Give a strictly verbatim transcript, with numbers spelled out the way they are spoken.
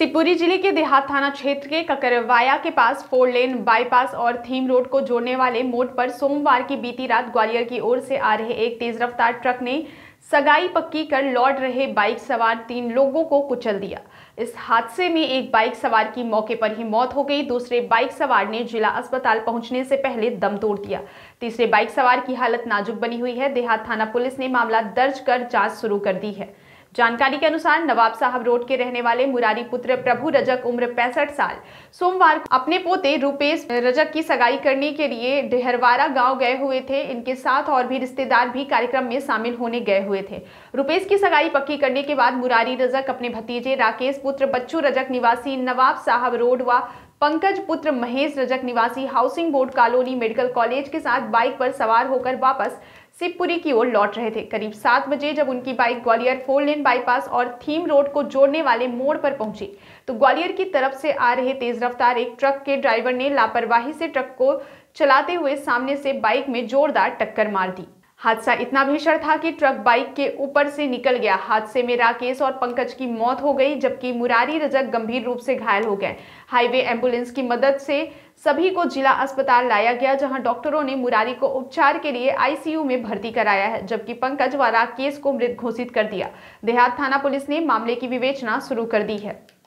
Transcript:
सिवपुरी जिले के देहात थाना क्षेत्र के ककरवाया के पास फोर लेन बाईपास और थीम रोड को जोड़ने वाले मोड़ पर सोमवार की बीती रात ग्वालियर की ओर से आ रहे एक तेज रफ्तार ट्रक ने सगाई पक्की कर लौट रहे बाइक सवार तीन लोगों को कुचल दिया। इस हादसे में एक बाइक सवार की मौके पर ही मौत हो गई। दूसरे बाइक सवार ने जिला अस्पताल पहुंचने से पहले दम तोड़ दिया। तीसरे बाइक सवार की हालत नाजुक बनी हुई है। देहात थाना पुलिस ने मामला दर्ज कर जाँच शुरू कर दी है। जानकारी के अनुसार नवाब साहब रोड के रहने वाले मुरारी पुत्र प्रभु रजक उम्र पैंसठ साल सोमवार को अपने पोते रुपेश रजक की सगाई करने के लिए डेहरवारा गांव गए हुए थे। इनके साथ और भी रिश्तेदार भी कार्यक्रम में शामिल होने गए हुए थे। रुपेश की सगाई पक्की करने के बाद मुरारी रजक अपने भतीजे राकेश पुत्र बच्चू रजक निवासी नवाब साहब रोड व पंकज पुत्र महेश रजक निवासी housing board colony medical college के साथ बाइक पर सवार होकर वापस सिवपुरी की ओर लौट रहे थे। करीब सात बजे जब उनकी bike Gwalior four lane bypass और थीम रोड को जोड़ने वाले मोड़ पर पहुंची तो ग्वालियर की तरफ से आ रहे तेज रफ्तार एक ट्रक के ड्राइवर ने लापरवाही से ट्रक को चलाते हुए सामने से बाइक में जोरदार टक्कर मार दी। हादसा इतना भीषण था कि ट्रक बाइक के ऊपर से निकल गया। हादसे में राकेश और पंकज की मौत हो गई जबकि मुरारी रजक गंभीर रूप से घायल हो गए। हाईवे एम्बुलेंस की मदद से सभी को जिला अस्पताल लाया गया जहां डॉक्टरों ने मुरारी को उपचार के लिए आईसीयू में भर्ती कराया है जबकि पंकज व राकेश को मृत घोषित कर दिया। देहात थाना पुलिस ने मामले की विवेचना शुरू कर दी है।